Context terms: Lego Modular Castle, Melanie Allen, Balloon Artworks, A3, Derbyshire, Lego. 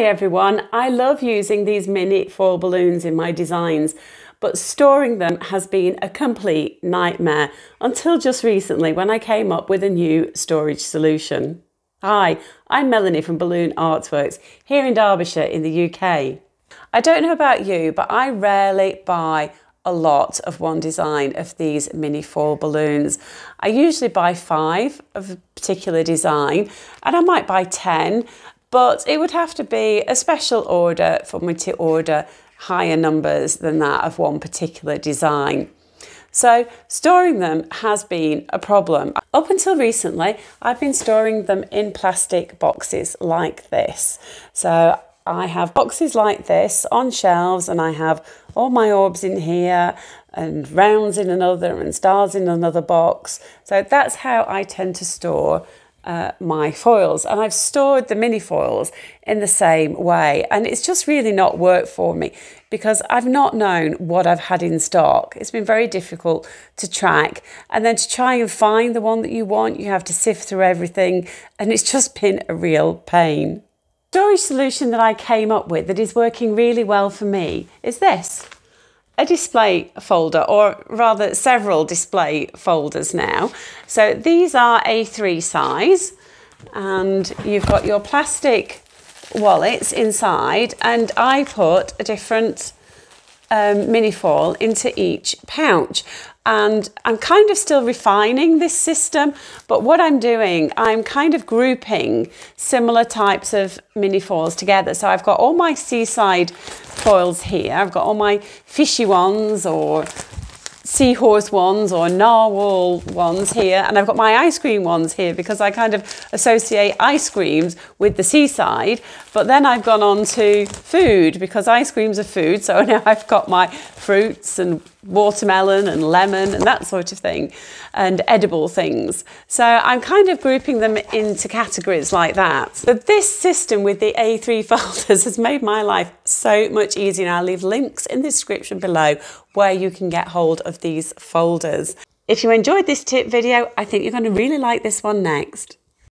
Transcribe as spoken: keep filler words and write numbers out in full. Hi everyone, I love using these mini foil balloons in my designs, but storing them has been a complete nightmare until just recently when I came up with a new storage solution. Hi, I'm Melanie from Balloon Artworks here in Derbyshire in the U K. I don't know about you, but I rarely buy a lot of one design of these mini foil balloons. I usually buy five of a particular design and I might buy ten. But it would have to be a special order for me to order higher numbers than that of one particular design. So storing them has been a problem. Up until recently, I've been storing them in plastic boxes like this. So I have boxes like this on shelves, and I have all my orbs in here and rounds in another and stars in another box. So that's how I tend to store Uh, my foils, and I've stored the mini foils in the same way, and it's just really not worked for me because I've not known what I've had in stock. It's been very difficult to track, and then to try and find the one that you want, you have to sift through everything, and it's just been a real pain. The storage solution that I came up with that is working really well for me is this. A display folder, or rather several display folders now. So these are A three size, and you've got your plastic wallets inside, and I put a different um, mini foil into each pouch. And I'm kind of still refining this system, but what I'm doing, I'm kind of grouping similar types of mini foils together. So I've got all my seaside foils here. I've got all my fishy ones or seahorse ones or narwhal ones here. And I've got my ice cream ones here because I kind of associate ice creams with the seaside. But then I've gone on to food because ice creams are food. So now I've got my fruits and watermelon and lemon and that sort of thing, and edible things. So I'm kind of grouping them into categories like that. But this system with the A three folders has made my life so much easier, and I'll leave links in the description below where you can get hold of these folders. If you enjoyed this tip video, I think you're going to really like this one next.